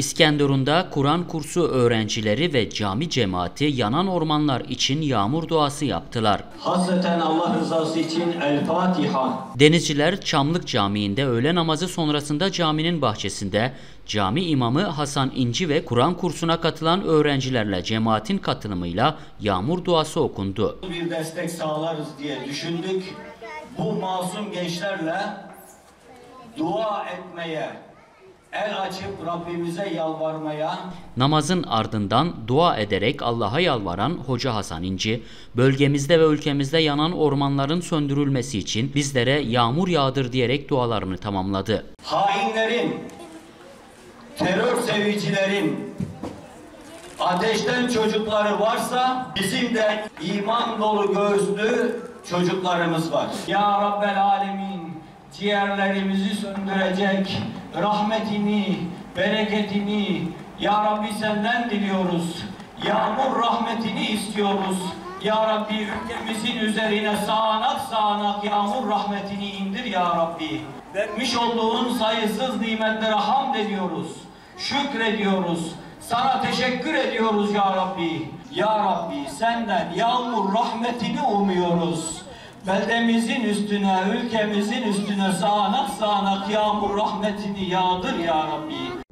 İskenderun'da Kur'an kursu öğrencileri ve cami cemaati yanan ormanlar için yağmur duası yaptılar. Hasreten Allah rızası için El Fatiha. Denizciler Çamlık Camii'nde öğle namazı sonrasında caminin bahçesinde cami imamı Hasan İnci ve Kur'an kursuna katılan öğrencilerle cemaatin katılımıyla yağmur duası okundu. Bir destek sağlarız diye düşündük. Bu masum gençlerle dua etmeye, el açıp Rabbimize yalvarmaya. Namazın ardından dua ederek Allah'a yalvaran Hoca Hasan İnci, bölgemizde ve ülkemizde yanan ormanların söndürülmesi için bizlere yağmur yağdır diyerek dualarını tamamladı. Hainlerin, terör sevicilerin ateşten çocukları varsa bizim de iman dolu gözlü çocuklarımız var. Ya Rabbel Alemin, ciğerlerimizi söndürecek rahmetini, bereketini Ya Rabbi senden diliyoruz. Yağmur rahmetini istiyoruz. Ya Rabbi ülkemizin üzerine sağanak sağanak yağmur rahmetini indir Ya Rabbi. Vermiş olduğun sayısız nimetlere hamd ediyoruz. Şükrediyoruz. Sana teşekkür ediyoruz Ya Rabbi. Ya Rabbi senden yağmur rahmetini umuyoruz. Beldemizin üstüne, ülkemizin üstüne sağanak sağanak yağmur rahmetini yağdır Ya Rabbi.